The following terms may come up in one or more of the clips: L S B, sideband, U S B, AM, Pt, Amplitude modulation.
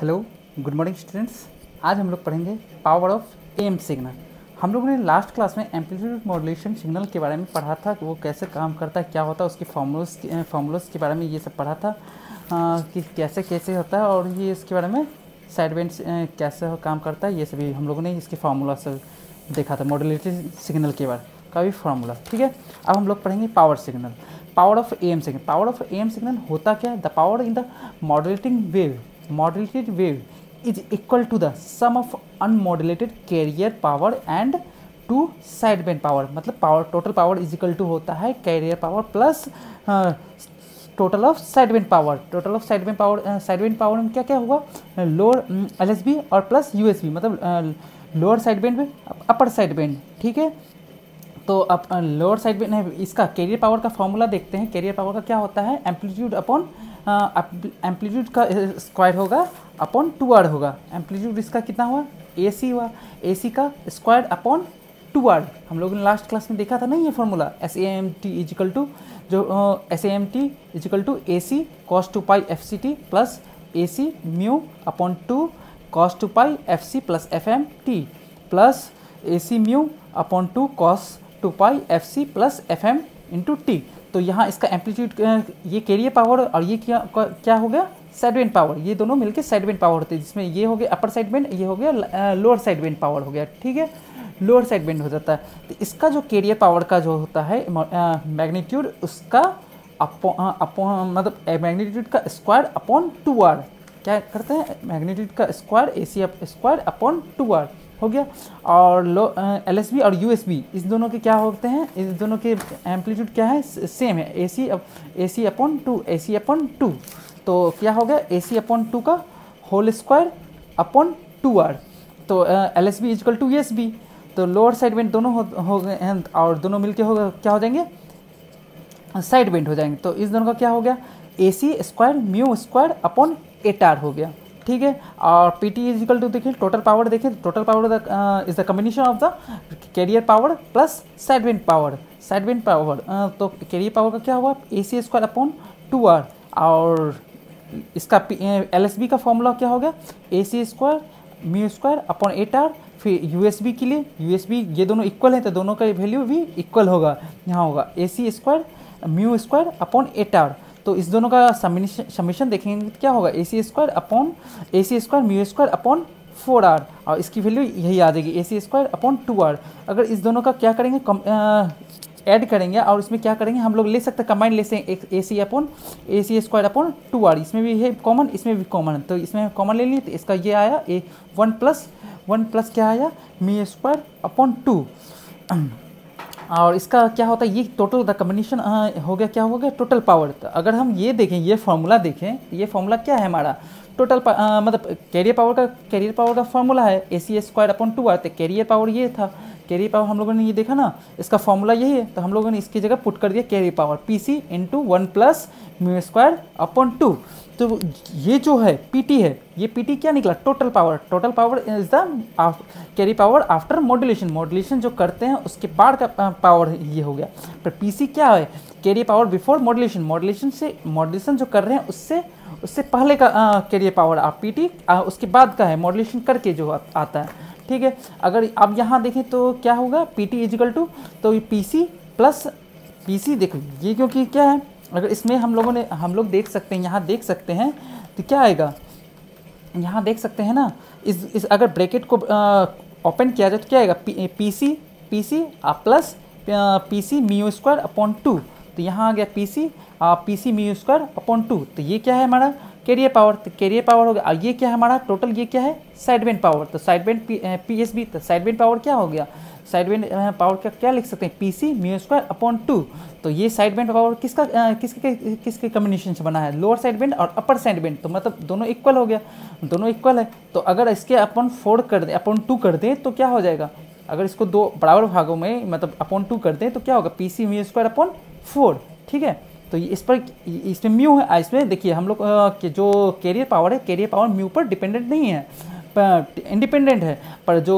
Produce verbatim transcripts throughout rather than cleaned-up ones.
Hello good morning students, आज हम लोग पढ़ेंगे पावर ऑफ एम सिग्नल। हम लोगों ने लास्ट क्लास में एम्पलीट्यूड मॉड्यूलेशन सिग्नल के बारे में पढ़ा था कि वो कैसे काम करता है, क्या होता है, उसके फार्मूलोज फार्मूलोज के बारे में ये सब पढ़ा था आ, कि कैसे कैसे होता है और ये इसके बारे में साइड बैंड कैसे काम करता है, ये सभी हम लोगों ने इसके फार्मूला से देखा था। मॉड्यूलेशन सिग्नल के बारे का भी फार्मूला, ठीक है। अब हम लोग पढ़ेंगे power signal, power of M signal. Power of M signal होता क्या है? The power in the modulating wave modulated wave is equal to the sum of unmodulated carrier power and to sideband power। मतलब power total power is equal to होता है carrier power plus uh, total of sideband power। total of sideband power uh, sideband power में क्या क्या हुआ? lower um, L S B और plus U S B, मतलब uh, lower sideband में upper sideband, ठीक है। तो अब लोअर साइड में इसका कैरियर पावर का फॉर्मूला देखते हैं। कैरियर पावर का क्या होता है? एम्पलीट्यूड अपॉन एम्पलीट्यूड का स्क्वायर होगा अपॉन टू आर होगा। एम्पलीट्यूड इसका कितना हुआ? एसी हुआ। एसी का स्क्वायर अपॉन टू आर। हम लोगों ने लास्ट क्लास में देखा था ना ये formula, S A M T is equal to जो S A M T is equal to A C cos two pi F C T plus A C mu upon two cos two pi F C plus F M T plus A C mu upon two cos two pi F C plus F M into T. तो यहाँ इसका amplitude ये career power और ये क्या क्या हो गया? Sideband power. ये दोनों मिलके साइडबैंड पावर होते हैं, जिसमें ये हो गया अपर साइडबैंड, ये हो गया लोअर साइडबैंड पावर हो गया, ठीक है। लोअर साइडबैंड हो जाता है। तो इसका जो कैरियर पावर का जो होता है मैग्नीट्यूड, उसका अपो, अपो, मतलब मैग्नीट्यूड का स्क्वायर अपॉन टू आर। क्या करते हैं? मैग्नीट्यूड का square A C square upon two R हो गया। और लो एल एस बी और यू एस बी, इस दोनों के क्या होते हैं? इस दोनों के एम्पलीट्यूड क्या है? सेम है, A C A C upon two A C upon two. तो क्या हो गया? ए सी अपॉन टू का whole square upon two R. तो L S B is equal to U S B. तो लोअर साइड बेंड दोनों हो गए हैं और दोनों मिलके हो क्या हो जाएंगे? साइड बेंड हो जाएंगे। तो इस दोनों का क्या हो गया? A C square mu square upon eight R हो गया, ठीक है। और पी टी इजिकल टू देखिए टोटल पावर, देखिए total power is the combination of the carrier power plus sideband power. Sideband power तो कैरियर पावर का क्या हुआ? A C square upon two R. और इसका एल एस बी का formula क्या हो गया? A C square mu square upon eight R. फिर यू एस बी के लिए, यू एस बी ये दोनों इक्वल हैं तो दोनों का वैल्यू भी इक्वल होगा। यहाँ होगा A C square mu square upon eight R. तो इस दोनों का समिशन समिशन देखेंगे क्या होगा? A C square upon A C square mu square upon four R. और इसकी वैल्यू यही आ जाएगी, A C square upon two R. अगर इस दोनों का क्या करेंगे? कम ऐड करेंगे और इसमें क्या करेंगे? हम लोग ले सकते हैं कंबाइन ले सकते हैं A C upon A C square upon two R. इसमें भी है कॉमन, इसमें भी कॉमन, तो इसमें कॉमन ले लिए तो इसका ये आया A one plus one plus क्या आया? Mu square upon two. और इसका क्या होता है? ये टोटल द कम्बिनेशन हो गया, क्या हो गया? Total power. तो अगर हम ये देखें, ये फार्मूला देखें, तो ये फार्मूला क्या है हमारा? टोटल आ, मतलब कैरियर पावर का कैरियर पावर का फार्मूला है A C square upon two R. तो कैरियर पावर ये था, कैरियर पावर हम लोगों ने ये देखा ना, इसका फार्मूला यही है। तो हम लोगों ने इसकी जगह पुट कर दिया carrier power P C into one plus mu square upon two. तो ये जो है पी टी है, ये पी टी क्या निकला? Total power. Total power is the carry power after modulation. Modulation जो करते हैं उसके बाद का पावर ये हो गया। पर पी सी क्या है? Carry power before modulation. Modulation से मॉड्यूलेशन जो कर रहे हैं उससे उससे पहले का कैरी पावर। आप पी टी उसके बाद का है, मॉड्यूलेशन करके जो आ, आता है, ठीक है। अगर आप यहाँ देखें तो क्या होगा? पी टी इजिकल टू तो P C plus P C. देखो ये क्योंकि क्या है, अगर इसमें हम लोगों ने हम लोग देख सकते हैं, यहाँ देख सकते हैं तो क्या आएगा? यहाँ देख सकते हैं ना, इस इस अगर ब्रैकेट को ओपन किया जाए तो क्या आएगा? P C P C plus P C mu square upon two. तो यहाँ आ गया P C P C mu square upon two. तो ये क्या है हमारा? Carrier power. तो कैरियर पावर हो गया। और ये क्या है हमारा टोटल? ये क्या है? Sideband power. तो साइडबैंड पी एस बी। तो साइडबैंड पावर क्या हो गया? साइडबैंड पावर का क्या लिख सकते हैं? P C mu square upon two. तो ये साइडबैंड पावर किसका किसके किसके कम्बिनेशन से बना है? लोअर साइडबैंड और अपर साइडबैंड। तो मतलब दोनों इक्वल हो गया, दोनों इक्वल है। तो अगर इसके अपॉन फोर कर दें, अपॉन टू कर दें तो क्या हो जाएगा? अगर इसको दो बराबर भागों में मतलब अपॉन टू कर दें तो क्या होगा? P C mu square upon four, ठीक है। तो ये इस पर इसमें म्यू है, इसमें देखिए हम लोग जो कैरियर पावर है, कैरियर पावर म्यू पर डिपेंडेंट नहीं है। इंडिपेंडेंट है, पर जो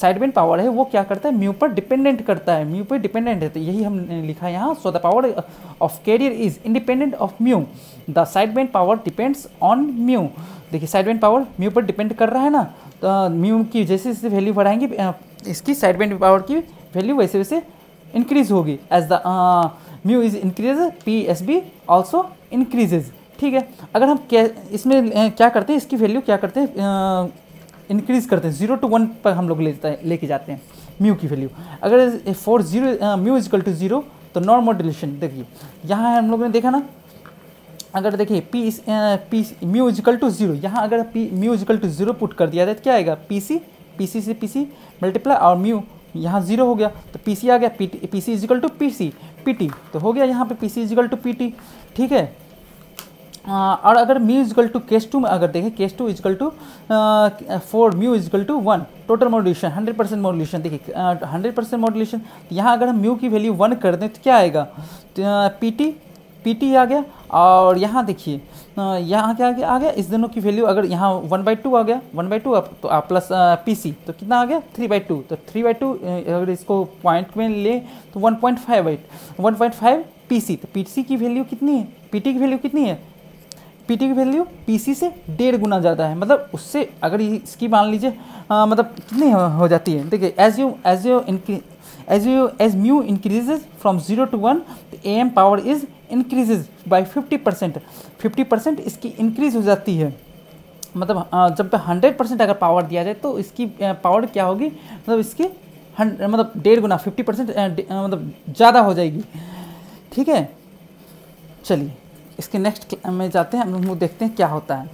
साइडबैंड पावर है वो क्या करता है, म्यू पर डिपेंडेंट करता है, म्यू पर डिपेंडेंट है। तो यही हमने लिखा है यहाँ, so the power of carrier is independent of mu, the sideband power depends on mu. देखिए साइडबैंड पावर म्यू पर डिपेंड कर रहा है ना, तो म्यू की जैसे जैसे वैल्यू बढ़ाएंगे इसकी साइडबैंड पावर की वैल्यू वैसे वैसे इंक्रीज होगी। As the mu is increase P S B also increases. ठीक है, अगर हम क्या इसमें क्या करते हैं, इसकी वैल्यू क्या करते हैं, इंक्रीज़ करते हैं, जीरो टू वन पर हम लोग लेते हैं, लेके जाते हैं म्यू की वैल्यू। अगर for zero mu is equal to zero तो नॉर्मल डिलीशन। देखिए यहाँ हम लोगों ने देखा ना, अगर देखिए पी इस P mu is equal to zero, यहाँ अगर P mu is equal to zero put कर दिया जाए तो क्या आएगा, पी सी, पी सी से पी सी मल्टीप्लाई और म्यू यहाँ जीरो हो गया तो पी सी आ गया, P T P C is equal to P C P T तो हो गया यहाँ पे P C is equal to P T. ठीक है, और अगर mu is equal to case two में अगर देखें, case two is equal to for mu is equal to one, total modulation hundred percent modulation. देखिए हंड्रेड परसेंट मॉड्यूलेशन, तो यहाँ अगर हम म्यू की वैल्यू वन कर दें तो क्या आएगा, पी टी पी टी आ गया, और यहाँ देखिए यहाँ क्या आ गया, इस दोनों की वैल्यू अगर यहाँ वन बाई टू आ गया, वन बाई टू तो आप प्लस पी सी तो कितना आ गया, थ्री बाई टू, तो थ्री बाई टू अगर इसको पॉइंट में ले तो one point five by one point five P C. तो पी सी की वैल्यू कितनी है, पी टी की वैल्यू कितनी है, पीटी की वैल्यू पीसी से डेढ़ गुना ज़्यादा है, मतलब उससे अगर इसकी मान लीजिए मतलब कितनी हो जाती है। देखिए as you as you as you as mu increases from zero to one A M power is increases by fifty percent, fifty percent इसकी इंक्रीज हो जाती है। मतलब जब हंड्रेड परसेंट अगर पावर दिया जाए तो इसकी पावर क्या होगी, मतलब इसकी मतलब डेढ़ गुना फिफ्टी परसेंट मतलब ज़्यादा हो जाएगी। ठीक है, चलिए इसके नेक्स्ट में जाते हैं, हम लोग देखते हैं क्या होता है।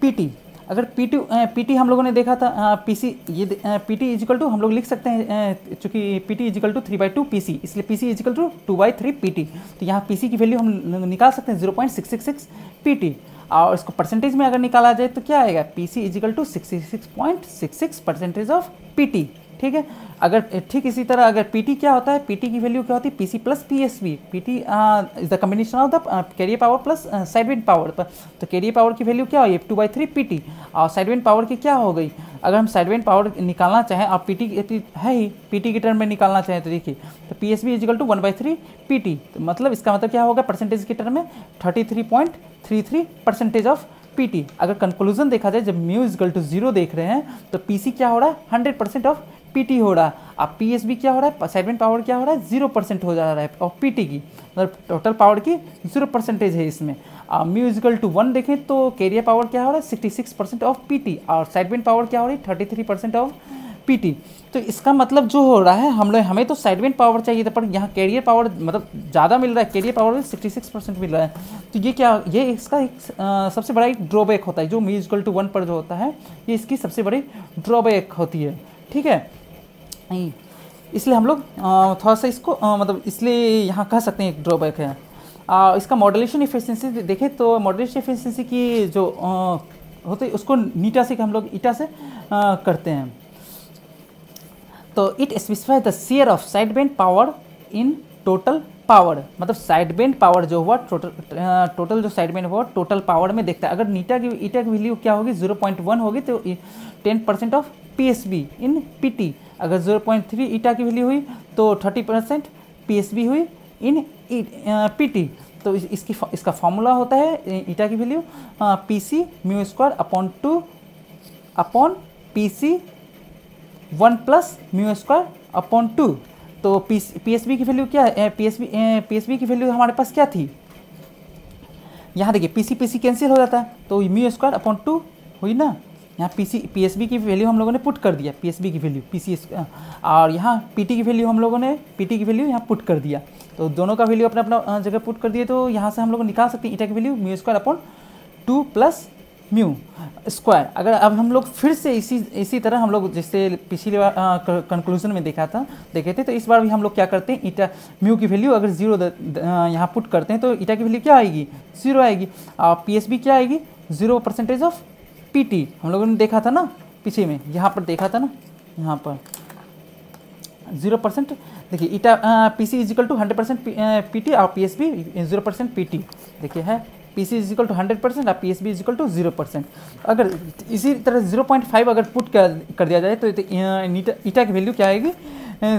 पीटी, अगर पीटी पीटी हम लोगों ने देखा था पीसी, ये पीटी इजिकल टू हम लोग लिख सकते हैं, चूँकि PT is equal to three by two P C, इसलिए PC is equal to two by three P T. तो यहाँ पीसी की वैल्यू हम निकाल सकते हैं zero point six six six P T, और इसको परसेंटेज में अगर निकाला जाए तो क्या आएगा, PC is equal to sixty six point six six percentage of P T. ठीक है, अगर ठीक इसी तरह अगर पीटी क्या होता है, पीटी की वैल्यू क्या होती है, PC plus PSB, PT is the combination of the carrier power plus sideband power. तो कैरियर पावर की वैल्यू क्या होगी, टू बाई थ्री पीटी, और साइडविंड पावर की क्या हो गई, अगर हम साइडविंड पावर निकालना चाहें और पीटी है ही पीटी के टर्म में निकालना चाहें तो देखिए तो PSB is equal to one by three PT, तो मतलब इसका मतलब क्या होगा, परसेंटेज के टर्म में thirty three point three three percentage of PT. अगर कंक्लूजन देखा जाए, जब म्यू इजकल टू जीरो देख रहे हैं तो पीसी क्या हो रहा है, हंड्रेड परसेंट ऑफ पीटी हो रहा है, और पीएसबी क्या हो रहा है, साइडविंड पावर क्या हो रहा है, जीरो परसेंट हो जा रहा है, और पीटी की मतलब टोटल पावर की जीरो परसेंटेज है इसमें। और म्यू इजकल टू वन देखें तो कैरियर पावर क्या हो रहा है, sixty six percent of PT, और साइडविंड पावर क्या हो रही है, thirty three percent of PT. तो इसका मतलब जो हो रहा है, हम लोग हमें तो साइडविंड पावर चाहिए था, पर यहाँ कैरियर पावर मतलब ज़्यादा मिल रहा है, कैरियर पावर में सिक्सटी सिक्स परसेंट मिल रहा है। तो ये क्या, ये इसका एक आ, सबसे बड़ा एक ड्रॉबैक होता है, जो म्यू इजकल टू वन पर जो होता है, ये इसकी सबसे बड़ी ड्रॉबैक होती है। ठीक है, इसलिए हम लोग थोड़ा सा इसको आ, मतलब इसलिए यहाँ कह सकते हैं एक ड्रॉबैक है। आ, इसका मॉड्यूलेशन एफिशिएंसी देखें तो मॉड्यूलेशन एफिशिएंसी की जो होती है उसको नीटा से हम लोग ईटा से आ, करते हैं। तो it specify the share of sideband power in total power, मतलब साइडबैंड पावर जो हुआ टोटल टोटल जो साइडबैंड हुआ टोटल पावर में देखता है। अगर नीटा की ईटा की वैल्यू क्या होगी, जीरो पॉइंट वन होगी तो ten percent of P S B in P T, अगर जीरो पॉइंट थ्री ईटा की वैल्यू हुई तो thirty percent P S B हुई इन पी टी। तो इस, इसकी इसका फॉर्मूला होता है ईटा की value P C mu square upon two upon P C one plus mu square upon two. तो पी पी एस बी की वैल्यू क्या है, P S B P S B की वैल्यू हमारे पास क्या थी, यहाँ देखिए P C P C cancel हो जाता है तो म्यू स्क्वायर अपॉन टू हुई ना, यहाँ P C P S B की वैल्यू हम लोगों ने पुट कर दिया, पी एस बी की वैल्यू पी सी, और यहाँ पी टी की वैल्यू हम लोगों ने पी टी की वैल्यू यहाँ पुट कर दिया, तो दोनों का वैल्यू अपना अपना जगह पुट कर दिए। तो यहाँ से हम लोग निकाल सकते हैं ईटा की value mu square upon two plus mu square. अगर अब हम लोग फिर से इसी इसी तरह हम लोग जैसे पिछली बार कंक्लूजन में देखा था देखे थे, तो इस बार भी हम लोग क्या करते हैं, ईटा म्यू की वैल्यू अगर जीरो यहाँ पुट करते हैं तो ईटा की वैल्यू क्या आएगी, जीरो आएगी, और पी एस बी क्या आएगी, जीरो परसेंटेज ऑफ पीटी, हम लोगों ने देखा था ना पीछे में, यहाँ पर देखा था ना, यहाँ पर जीरो परसेंट। देखिए eta PC is equal to hundred percent PT और पीएसबी जीरो परसेंट पीटी, देखिए है PC is equal to hundred percent और PSB is equal to zero percent. अगर इसी तरह जीरो पॉइंट फाइव अगर पुट कर, कर दिया जाए तो ईटा की वैल्यू क्या आएगी,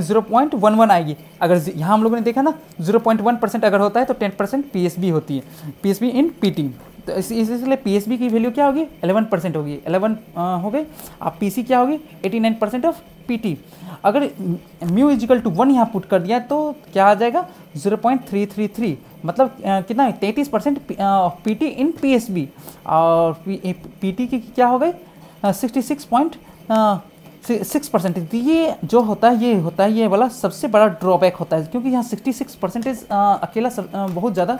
जीरो पॉइंट वन वन आएगी। अगर यहाँ हम लोगों ने देखा ना जीरो पॉइंट वन परसेंट अगर होता है तो टेन परसेंट पीएसबी होती है, पीएसबी इन पीटी। तो इसलिए पीएसबी की वैल्यू क्या होगी, एलेवन परसेंट होगी, एलेवन हो गई। अब पीसी क्या होगी, eighty nine percent of PT. अगर म्यू इजिकल टू वन यहाँ पुट कर दिया तो क्या आ जाएगा, zero point three three three मतलब आ, कितना, तैंतीस परसेंट पीटी इन पीएसबी। और पीटी की क्या हो गई, sixty six point six percentage. ये जो होता है ये होता है ये वाला सबसे बड़ा ड्रॉबैक होता है, क्योंकि यहाँ सिक्सटी सिक्स परसेंटेज अकेला सब, आ, बहुत ज़्यादा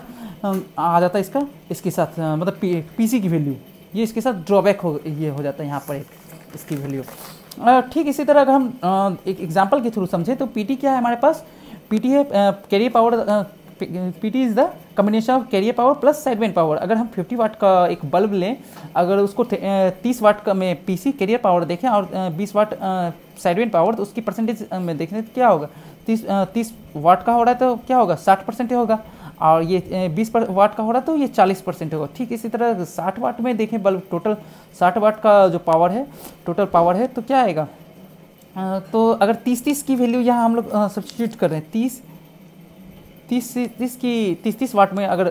आ जाता है इसका, इसके साथ आ, मतलब पी, पीसी की वैल्यू ये इसके साथ ड्रॉबैक हो ये हो जाता है यहाँ पर एक इसकी वैल्यू। ठीक इसी तरह अगर हम आ, एक एग्जांपल के थ्रू समझे तो पीटी क्या है हमारे पास, पीटी है carrier power, PT is the combination of carrier power plus sideband power. अगर हम पचास वाट का एक बल्ब लें, अगर उसको तीस वाट का में पीसी कैरियर पावर देखें और बीस वाट साइडवेंड पावर, तो उसकी परसेंटेज में देखने क्या होगा, तीस तीस वाट का हो रहा है तो क्या होगा, साठ परसेंट होगा, और ये बीस वाट का हो रहा है तो ये चालीस परसेंट होगा। ठीक इसी तरह साठ वाट में देखें बल्ब, टोटल साठ वाट का जो पावर है, टोटल पावर है तो क्या आएगा, तो अगर तीस तीस की वैल्यू यहाँ हम लोग सब्स्टिट्यूट कर रहे हैं, तीस तीस तीस की तीस तीस वाट में अगर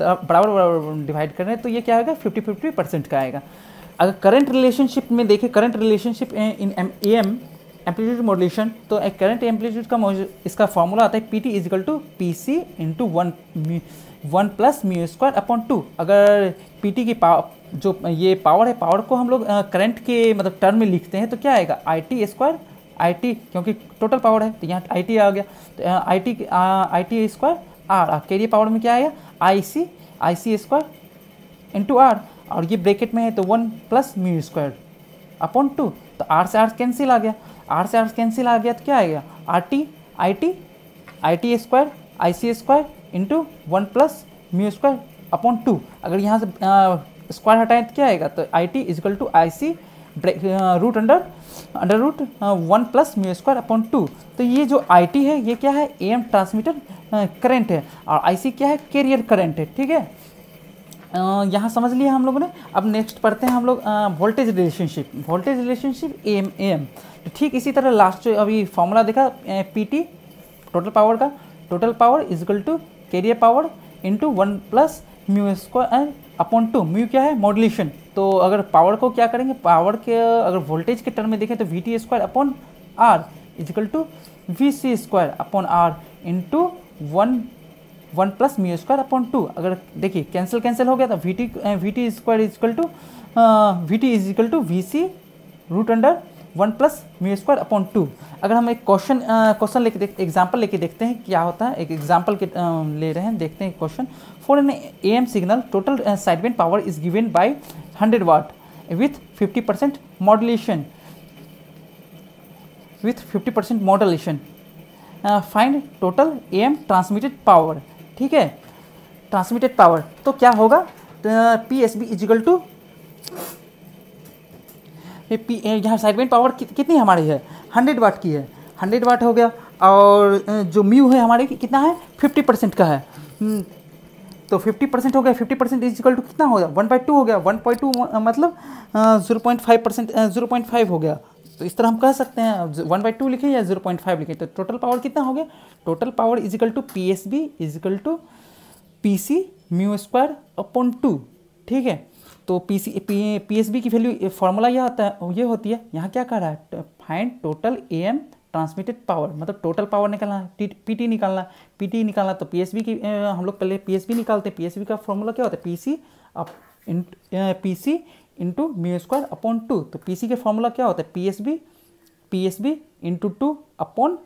बराबर बराबर डिवाइड कर रहे हैं तो ये क्या आएगा, फिफ्टी फिफ्टी परसेंट का आएगा। अगर करंट रिलेशनशिप में देखें, current relationship in M amplitude modulation, तो एक करंट एम्पलीट्यूड का इसका फॉर्मूला आता है P T is equal to P C into one one plus mu square upon two. अगर पी टी की पावर जो ये पावर है, पावर को हम लोग करंट के मतलब टर्म में लिखते हैं तो क्या आएगा, I T square I T, क्योंकि टोटल पावर है तो यहाँ आई टी आ गया, तो I T I T square R. Carrier power में क्या आएगा, I C I C square into R, और ये ब्रैकेट में है तो one plus mu square upon two. तो आर से आर कैंसिल आ गया, आर से आर कैंसिल आ गया तो क्या आएगा, R T I T I T square I C square into one plus mu square upon two. अगर यहाँ से स्क्वायर हटाएं तो क्या आएगा, तो I T is equal to I C root under under root one plus mu square upon two. तो ये जो आई टी है ये क्या है, ए एम ट्रांसमीटर करंट है, और आई सी क्या है, कैरियर करंट है। ठीक है, यहाँ समझ लिया हम लोगों ने। अब नेक्स्ट पढ़ते हैं हम लोग voltage relationship, voltage relationship A M A M. तो ठीक इसी तरह लास्ट जो अभी फॉर्मूला देखा पी टी टोटल पावर का, total power is equal to carrier power into one plus mu square upon two. Mu क्या है, मॉड्यूलेशन। तो अगर पावर को क्या करेंगे, पावर के अगर वोल्टेज के टर्म में देखें तो V T square upon R is equal to V C square upon R into one one plus mu square upon two. अगर देखिए कैंसिल कैंसिल हो गया तो V T V T square is equal to V T is equal to V C root under one plus mu square upon two. अगर हम एक question question लेके देख एग्जाम्पल लेके देखते हैं क्या होता है, एक एग्जाम्पल के uh, ले रहे हैं, देखते हैं question. For an A M signal total sideband power is given by hundred watt with fifty percent modulation with fifty percent modulation find total A M transmitted power. ठीक है, ट्रांसमिटेड पावर तो क्या होगा, P S B is equal to P, यहाँ sideband power कि, कितनी हमारी है, हंड्रेड वाट की है, हंड्रेड वाट हो गया, और जो म्यू है हमारे की कितना है, फिफ्टी परसेंट का है, तो फिफ्टी परसेंट हो गया, फिफ्टी परसेंट इजिकल टू कितना हो गया, वन बाई टू हो गया, वन पॉइंट टू मतलब zero point five percent zero point five हो गया। तो इस तरह हम कह सकते हैं वन बाई टू लिखें या जीरो पॉइंट फाइव लिखें। तो टोटल पावर कितना हो गया, total power is equal to P S B is equal to P C mu square upon two. ठीक है, तो P C P S B की वैल्यू फॉर्मूला यह होता है, ये होती है, यहाँ क्या कर रहा है, find total A M transmitted power, मतलब टोटल पावर निकालना है, पी टी निकालना, पी टी निकालना। तो पी एस बी की हम लोग पहले पी एस बी निकालते हैं, पी एस बी का फॉर्मूला क्या होता है, P C P C into mu square upon two. तो पी सी के फॉर्मूला क्या होता है, P S B P S B into two upon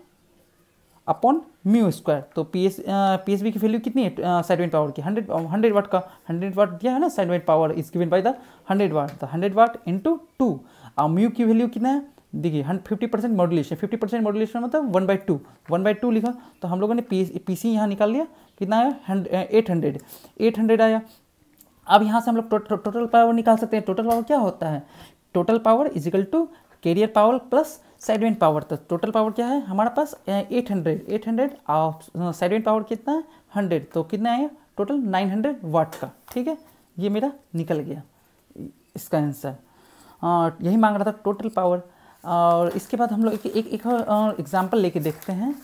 upon mu square. तो P S P S B की वैल्यू कितनी है, साइडवेंड पावर की, हंड्रेड हंड्रेड वाट का, हंड्रेड वाट दिया है ना, sideband power is given by the hundred watt, तो हंड्रेड वाट इंटू टू। और म्यू की वैल्यू कितना है, देखिए fifty percent modulation, fifty percent modulation मतलब one by two, one by two लिखा, तो हम लोगों ने पी पी सी यहाँ निकाल लिया, कितना आया, एट हंड्रेड एट हंड्रेड आया। अब यहाँ से हम लोग टोटल टोटल पावर निकाल सकते हैं। टोटल पावर क्या होता है, total power is equal to carrier power plus sideband power. तो टोटल पावर क्या है हमारे पास, एट हंड्रेड एट हंड्रेड और साइडवेंड पावर कितना है, हंड्रेड, तो कितना आया टोटल नौ सौ वाट का। ठीक है, ये मेरा निकल गया इसका आंसर, और यही मांग रहा था टोटल पावर। और इसके बाद हम लोग एक एक और एग्जाम्पल लेके देखते हैं।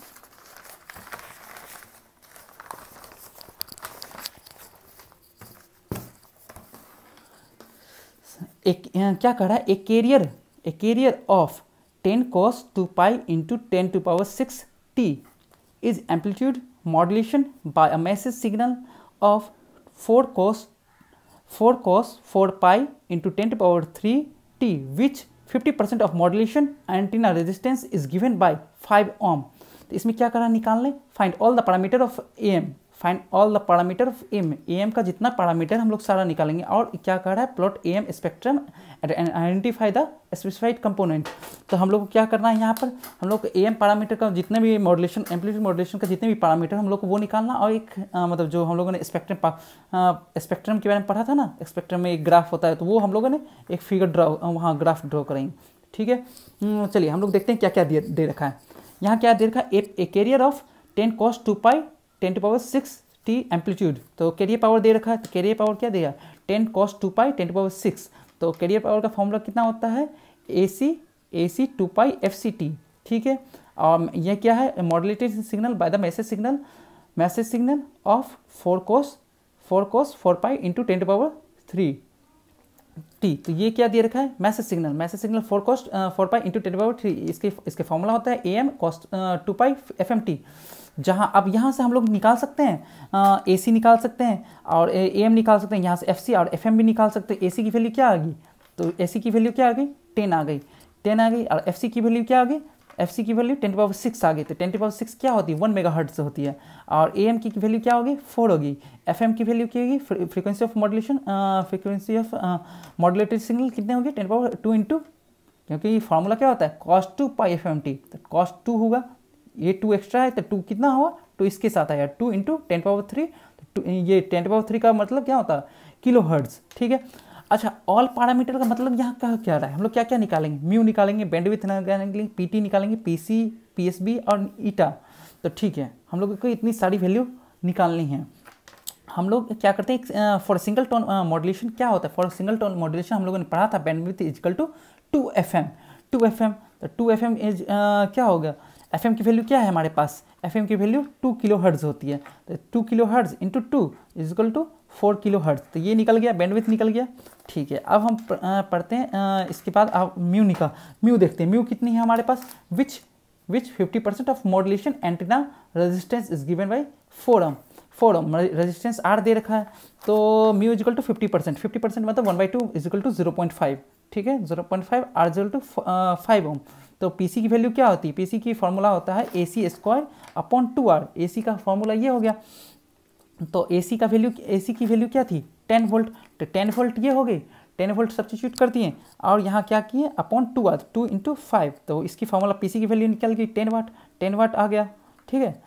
एक क्या कह रहा है, ए carrier A carrier of ten cos two pi into ten to power six T is amplitude modulation by a message signal of four cos four cos four pi into ten to power three T which fifty percent of modulation antenna resistance is given by five ohm. तो इसमें क्या करा, निकाल लें find all the parameter of M, find all the parameter of M. M का जितना parameter हम लोग सारा निकालेंगे। और क्या कह रहा है, plot M spectrum and identify the specified component. तो हम लोग को क्या करना है, यहाँ पर हम लोग एम पैरामीटर का जितने भी मॉड्यूलेशन एम्पलीट्यूड मॉड्यूलेशन का जितने भी पैरामीटर हम लोग को वो निकालना। और एक आ, मतलब जो हम लोगों ने स्पेक्ट्रम स्पेक्ट्रम के बारे में पढ़ा था ना, स्पेक्ट्रम में एक ग्राफ होता है, तो वो हम लोगों ने एक फिगर ड्रा वहाँ ग्राफ ड्रॉ करेंगे। ठीक है, चलिए हम लोग देखते हैं क्या क्या दे रखा है। यहाँ क्या दे रखा है, ए carrier of ten cos two pi ten to power six T amplitude. तो कैरियर पावर दे रखा है, तो कैरियर पावर क्या देगा, ten cos two pi ten to power six. तो कैरियर पावर का फॉर्मूला कितना होता है, A C A C two pi F C T. ठीक है, और यह क्या है, modulated signal by the message signal message signal of four cos four cos four pi into ten to power three T. तो ये क्या दे रखा है, message signal message signal four cos four pi into ten to power three. इसके इसके formula होता है A M cos two pi F M T. जहाँ अब यहाँ से हम लोग निकाल सकते हैं, ए सी निकाल सकते हैं और ए एम निकाल सकते हैं, यहाँ से एफ सी और एफ एम भी निकाल सकते हैं। ए सी की वैल्यू क्या आ गई, तो ए सी की वैल्यू क्या आ गई, टेन आ गई टेन आ गई और एफ सी की वैल्यू क्या आ गई, एफ सी की value ten to power six आ गई। तो टेन टू पावर सिक्स क्या होती है, वन मेगा हर्ट्ज होती है। और ए एम की वैल्यू क्या होगी, फोर होगी। एफ एम की वैल्यू क्या होगी, frequency of modulation frequency of modulated signal कितने होंगे, टेन पावर टू इंटू, क्योंकि फॉर्मूला क्या होता है cos two pi F M T. तो कॉस टू होगा, ये टू एक्स्ट्रा है तो टू कितना हुआ, टू इसके साथ आया two into ten power three. तो ये टेन पावर थ्री का मतलब क्या होता है, किलो हर्ट्ज। ठीक है, अच्छा ऑल पैरामीटर का मतलब यहाँ क्या क्या रहा है, हम लोग क्या क्या निकालेंगे, म्यू निकालेंगे, बैंडविड्थ निकालेंगे, पीटी निकालेंगे, पीसी, पीएसबी और ईटा। तो ठीक है, हम लोग को इतनी सारी वैल्यू निकालनी है। हम लोग क्या करते हैं, फॉर सिंगल टोन मॉड्यूलेशन क्या होता है, फॉर सिंगल टोन मॉड्यूलेशन हम लोगों ने पढ़ा था bandwidth is equal to two F M two F M तो टू एफ एम इज क्या होगा, एफ एम की वैल्यू क्या है हमारे पास, एफ एम की वैल्यू टू किलो हर्ट्ज होती है। तो two kilo hertz into two is equal to four kilo hertz. तो ये निकल गया, बैंडविड्थ निकल गया। ठीक है, अब हम पढ़ते हैं, इसके बाद आप म्यू निकाल म्यू देखते हैं, म्यू कितनी है हमारे पास, which which fifty percent of modulation antenna resistance is given by four ohm four ohm resistance R दे रखा है। तो mu is equal to fifty percent fifty percent मतलब one by two is equal to zero point five. ठीक है, zero point five R is equal to five ohm. तो PC की value क्या होती है, पीसी की फॉर्मूला होता है A C square upon two R. A C का फॉर्मूला ये हो गया, तो ए सी का वैल्यू ए सी की वैल्यू क्या थी, टेन वोल्ट। तो टेन वोल्ट ये हो गई, टेन वोल्ट सब्स्टिट्यूट कर दिए और यहाँ क्या किए, upon two R, two into five. तो इसकी फॉर्मूला पीसी की वैल्यू निकल गई टेन वाट टेन वाट आ गया। ठीक है,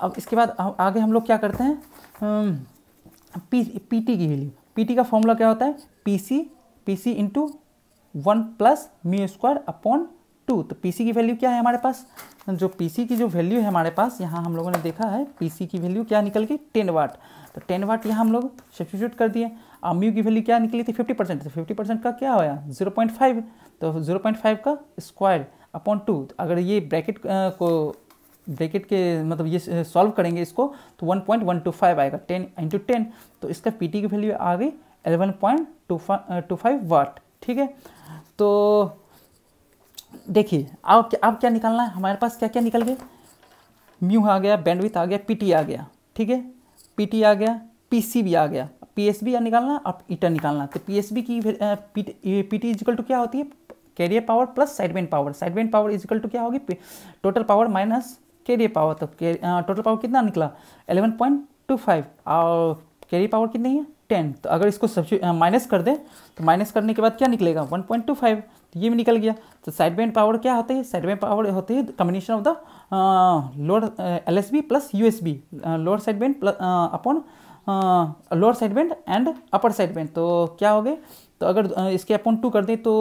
अब इसके बाद आगे हम लोग क्या करते हैं, पी पी टी की वैल्यू पी टी का फॉर्मूला क्या होता है, P C P C into one plus mu square upon two. तो पी सी की वैल्यू क्या है हमारे पास, जो पी सी की जो वैल्यू है हमारे पास, यहाँ हम लोगों ने देखा है पी सी की वैल्यू क्या निकल गई, टेन वाट। तो टेन वाट यहाँ हम लोग सब्स्टिट्यूट कर दिए। और म्यू की वैल्यू क्या निकली थी, फिफ्टी परसेंट। तो फिफ्टी परसेंट का क्या होया, जीरो पॉइंट फाइव। तो जीरो पॉइंट फाइव का स्क्वायर अपॉन टू। तो अगर ये ब्रैकेट को ब्रैकेट के मतलब ये सॉल्व करेंगे इसको, तो one point one two five आएगा, टेन इंटू टेन। तो इसका पी टी की वैल्यू आ गई eleven point two five two five watt. ठीक है, तो देखिए अब क्या अब क्या निकालना है, हमारे पास क्या क्या निकल गए, म्यू आ गया, बैंडविड्थ आ गया, पीटी आ गया। ठीक है, पीटी आ गया, पीसी भी आ गया, पीएसबी निकालना और ईटा निकालना। तो पीएसबी की पीटी इज इक्वल टू क्या होती है, carrier power plus sideband power. Sideband power is equal to क्या होगी, total power minus carrier power. तो टोटल पावर कितना निकला, एलेवन पॉइंट टू फाइव, और कैरियर पावर कितनी है, टेन। तो अगर इसको सब माइनस कर दें, तो माइनस करने के बाद क्या निकलेगा, वन पॉइंट टू फाइव। तो ये भी निकल गया। तो साइडबैंड पावर क्या होती है, साइडबैंड पावर होती है combination of the lower L S B plus U S B, lower sideband plus upon lower sideband and upper sideband. तो क्या हो गए, तो अगर इसके अपॉन टू कर दें तो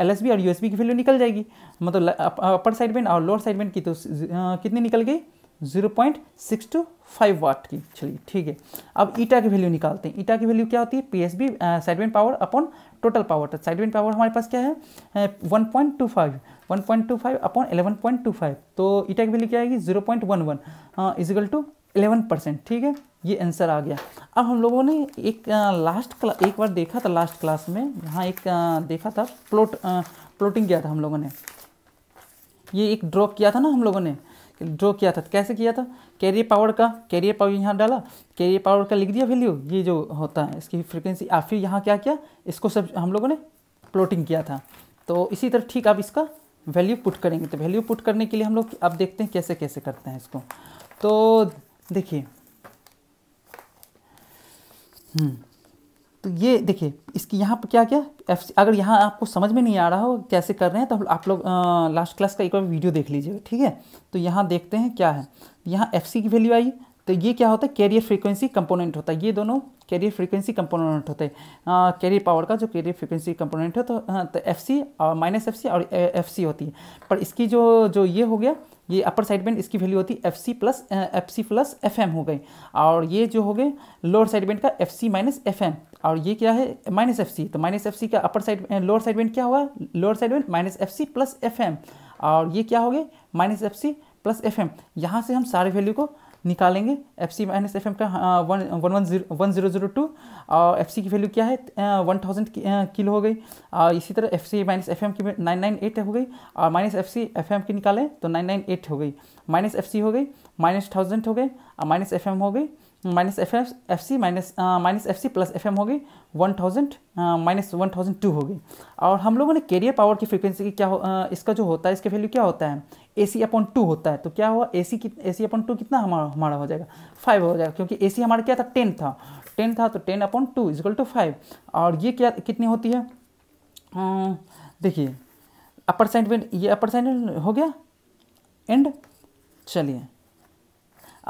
एल एस बी और यू एस बी की वैल्यू निकल जाएगी, मतलब अपर साइडबैंड और लोअर साइडबैंड की। तो कितनी निकल गई, zero point six two five watt की। चलिए ठीक है, अब ईटा की वैल्यू निकालते हैं। ईटा की वैल्यू क्या होती है? PSB sideband power upon total power. तो साइडविंड पावर हमारे पास क्या है? One point two five upon eleven point two five. तो ईटा की वैल्यू क्या आएगी? Zero point one one is equal to eleven percent. ठीक है, ये आंसर आ गया। अब हम लोगों ने एक आ, लास्ट क्ला एक बार देखा था, लास्ट क्लास में यहाँ एक आ, देखा था प्लॉट प्लॉटिंग किया था हम लोगों ने। ये एक ड्रॉ किया था ना हम लोगों ने, ड्रॉ किया था। कैसे किया था? कैरियर पावर का, कैरियर पावर यहाँ डाला, कैरियर पावर का लिख दिया वैल्यू, ये जो होता है इसकी फ्रिक्वेंसी। आप फिर यहाँ क्या किया, इसको सब हम लोगों ने प्लॉटिंग किया था। तो इसी तरह ठीक आप इसका वैल्यू पुट करेंगे। तो वैल्यू पुट करने के लिए हम लोग अब देखते हैं कैसे कैसे करते हैं इसको। तो देखिए, तो ये देखिए इसकी यहाँ पर क्या क्या एफ। अगर यहाँ आपको समझ में नहीं आ रहा हो कैसे कर रहे हैं, तो आप लोग लास्ट क्लास का एक बार वीडियो देख लीजिएगा। ठीक है, तो यहाँ देखते हैं क्या है। यहाँ एफ सी की वैल्यू आई, तो ये क्या होता है? कैरियर फ्रीक्वेंसी कंपोनेंट होता है। ये दोनों कैरियर फ्रीक्वेंसी कंपोनेंट होते हैं, कैरियर पावर का जो कैरियर फ्रीक्वेंसी कंपोनेंट है। तो तो F C minus F C और एफ सी होती है। पर इसकी जो जो ये हो गया, ये अपर साइड बैंड, इसकी वैल्यू होती है F C plus F C plus F M हो गई। और ये जो हो गए लोअर साइड बैंड का F C minus F M, और ये क्या है? Minus F C. तो माइनस एफ सी का upper side lower side band क्या हुआ? Lower side band minus F C plus F M, और ये क्या हो गए? Minus F C plus F M. यहाँ से हम सारे वैल्यू को निकालेंगे। F C minus F M का one one zero one zero zero two, और एफ सी की वैल्यू क्या है? वन थाउजेंड किलो हो गई। और इसी तरह F C minus F M की नाइन नाइन एट हो गई, और minus F C F M की निकालें तो नाइन नाइन एट हो गई। माइनस एफ सी हो गई, माइनस थाउजेंड हो गई, और माइनस एफ एम हो गई, minus F F F C minus minus F C plus F M हो गई, one thousand minus one thousand two हो गई। और हम लोगों ने कैरियर पावर की फ्रीक्वेंसी की क्या uh, इसका जो होता है, इसकी वैल्यू क्या होता है? ए सी अपॉन टू होता है। तो क्या हुआ? ए सी की ए सी अपॉन टू कितना हमारा हमारा हो जाएगा? फाइव हो जाएगा, क्योंकि ए सी हमारा क्या था? टेन था, टेन था तो ten upon two equal to five. और ये क्या कितनी होती है? uh, देखिए अपर साइड बैंड, ये अपर साइड बैंड हो गया एंड। चलिए,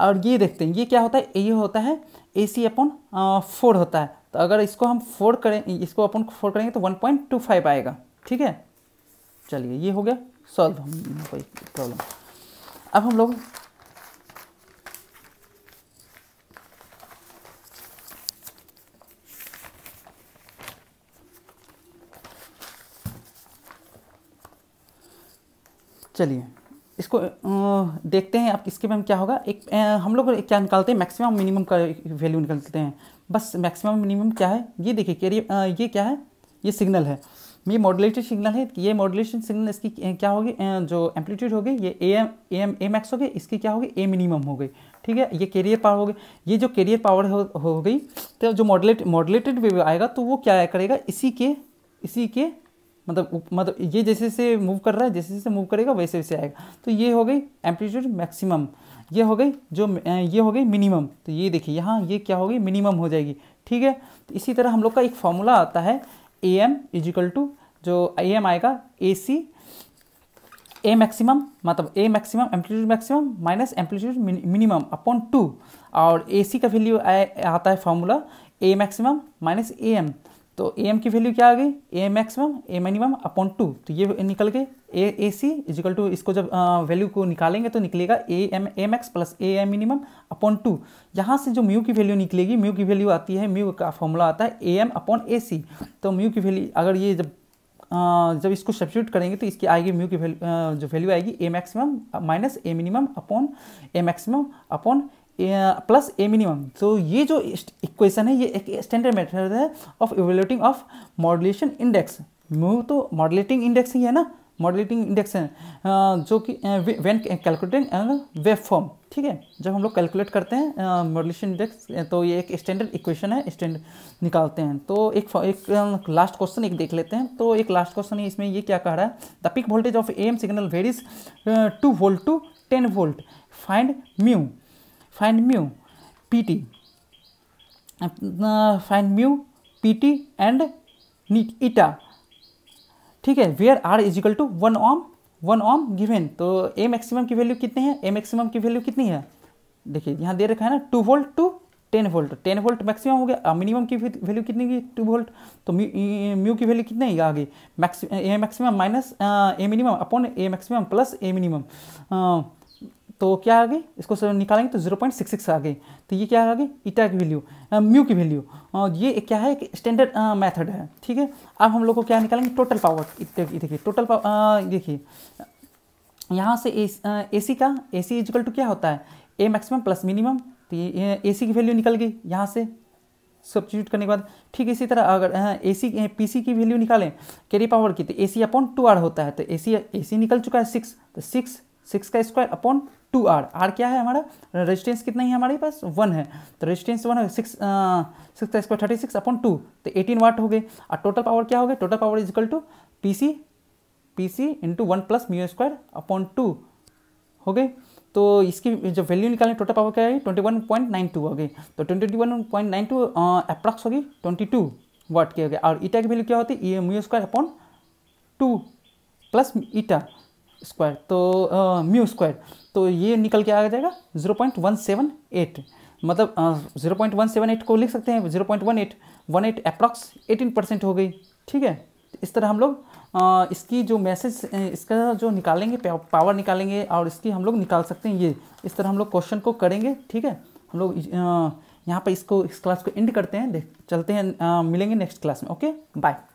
और ये देखते हैं ये क्या होता है। ये होता है ए सी अपॉन फोर होता है। तो अगर इसको हम फोर करें, इसको अपन फोर करेंगे तो वन पॉइंट टू फाइव आएगा। ठीक है, चलिए ये हो गया सॉल्व। हम कोई प्रॉब्लम अब हम लोग चलिए इसको देखते हैं। अब इसके में क्या होगा? एक हम लोग क्या निकालते हैं? मैक्सिमम मिनिमम का वैल्यू निकालते हैं। बस मैक्सिमम मिनिमम क्या है? ये देखिए कैरियर, ये क्या है? ये सिग्नल है, ये मॉड्यूलेटेड सिग्नल है। ये मॉड्यूलेशन सिग्नल, इसकी क्या होगी? जो एम्पलीट्यूड होगी ये A M A M A max हो गई, इसकी क्या होगी? ए मिनिमम हो गई। ठीक है, ये कैरियर पावर हो गई। ये जो कैरियर पावर हो, हो गई, तो जो मॉड्यूलेट मॉड्यूलेटेड वेव आएगा तो वो क्या करेगा? इसी के इसी के मतलब मतलब ये जैसे जैसे मूव कर रहा है, जैसे जैसे मूव करेगा वैसे वैसे आएगा। तो ये हो गई एम्पलीट्यूड मैक्सिमम, ये हो गई जो ये हो गई मिनिमम। तो ये देखिए यहाँ ये क्या होगी? मिनिमम हो जाएगी। ठीक है, तो इसी तरह हम लोग का एक फॉर्मूला आता है ए एम इजिकल टू, जो ए एम आएगा ए सी ए मैक्सिमम, मतलब A maximum amplitude maximum minus amplitude minimum upon two. और ए सी का वैल्यू आता है formula A maximum minus A M. तो ए एम की वैल्यू क्या आ गई? A maximum A minimum upon two. तो ये निकल गए ए ए सी इजिकल टू, इसको जब वैल्यू को निकालेंगे तो निकलेगा A M A max plus A M minimum upon two. यहाँ से जो म्यू की वैल्यू निकलेगी, म्यू की वैल्यू आती है, म्यू का फॉर्मूला आता है ए एम अपॉन ए सी। तो म्यू की वैल्यू अगर ये जब आ, जब इसको सब्सिट्यूट करेंगे तो इसकी आएगी म्यू की वैल्यू, जो वैल्यू आएगी A maximum minus A minimum upon A maximum upon plus A minimum. तो ये जो इक्वेशन है ये एक स्टैंडर्ड मेथड है of evaluating of modulation index. Mu तो मॉड्यूलेटिंग इंडेक्स ही है ना, मॉड्यूलेटिंग इंडेक्स है जो कि व्हेन कैलकुलेटिंग वेव फॉर्म। ठीक है, जब हम लोग कैलकुलेट करते हैं मॉड्यूलेशन इंडेक्स तो ये एक स्टैंडर्ड इक्वेशन है, स्टैंडर्ड निकालते हैं। तो एक एक लास्ट क्वेश्चन एक देख लेते हैं। तो एक लास्ट क्वेश्चन है, इसमें ये क्या कह रहा है? The peak voltage of A M signal varies two volt to ten volt, find mu find mu P T find mu P T and eta. ठीक है, where R is equal to one ohm one ohm given. तो A maximum की value कितनी है? ए maximum की value कितनी है? देखिए यहाँ दे रखा है ना, two volt to ten volt, ten volt maximum हो गया। मिनिमम की वैल्यू कितनी की? Two volt. तो म्यू की वैल्यू कितनी आ गई? Max A maximum minus A minimum upon A maximum plus A minimum. तो क्या आ गई, इसको निकालेंगे तो जीरो पॉइंट सिक्स सिक्स आ गई। तो ये क्या आ गई, ईटा की वैल्यू, म्यू की वैल्यू। और ये क्या है कि स्टैंडर्ड मेथड है, ठीक है। अब हम लोग को क्या निकालेंगे, टोटल पावर। देखिए टोटल पावर, देखिए यहाँ से ए सी का, ए सी इजल टू क्या होता है, ए मैक्सिमम प्लस मिनिमम। तो ये ए सी की वैल्यू निकल गई यहाँ से सब्सिट्यूट करने के बाद। ठीक इसी तरह अगर ए सी पी सी की वैल्यू निकालें कैरी पावर की, तो A C upon two R होता है। तो ए सी ए सी निकल चुका है सिक्स, तो सिक्स सिक्स का square upon two R. R क्या है हमारा, रेजिस्टेंस कितना ही हमारे पास वन है, तो रेजिस्टेंस वन है, सिक्स सिक्स का square thirty six upon two, तो एटीन वाट हो गए। और टोटल पावर क्या हो गया, total power is equal to P C P C into one plus mu square upon two हो गए। तो इसकी जो वैल्यू निकालें टोटल पावर क्या है, twenty one point nine two हो गई। तो twenty one point nine two approx होगी, ट्वेंटी टू वाट की हो गई। और ईटा की वैल्यू क्या होती है, ये mu square upon two plus eta square, तो म्यू स्क्वायर। तो ये निकल के आ जाएगा zero point one seven eight, मतलब zero point one seven eight को लिख सकते हैं zero point one eight one eight approx eighteen percent हो गई, ठीक है। इस तरह हम लोग आ, इसकी जो मैसेज, इसका जो निकालेंगे पावर निकालेंगे, और इसकी हम लोग निकाल सकते हैं। ये इस तरह हम लोग क्वेश्चन को करेंगे, ठीक है। हम लोग यहाँ पर इसको इस क्लास को एंड करते हैं, देख चलते हैं, आ, मिलेंगे नेक्स्ट क्लास में। Okay bye.